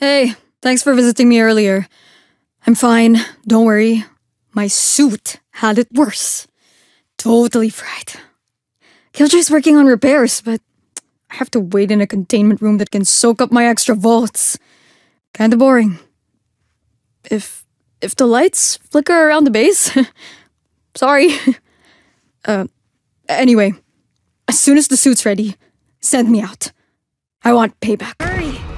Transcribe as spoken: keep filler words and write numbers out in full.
Hey, thanks for visiting me earlier. I'm fine, don't worry. My suit had it worse. Totally fried. Killjoy's working on repairs, but I have to wait in a containment room that can soak up my extra volts. Kinda boring. If... if the lights flicker around the base... Sorry. uh, anyway, as soon as the suit's ready, send me out. I want payback. Hurry!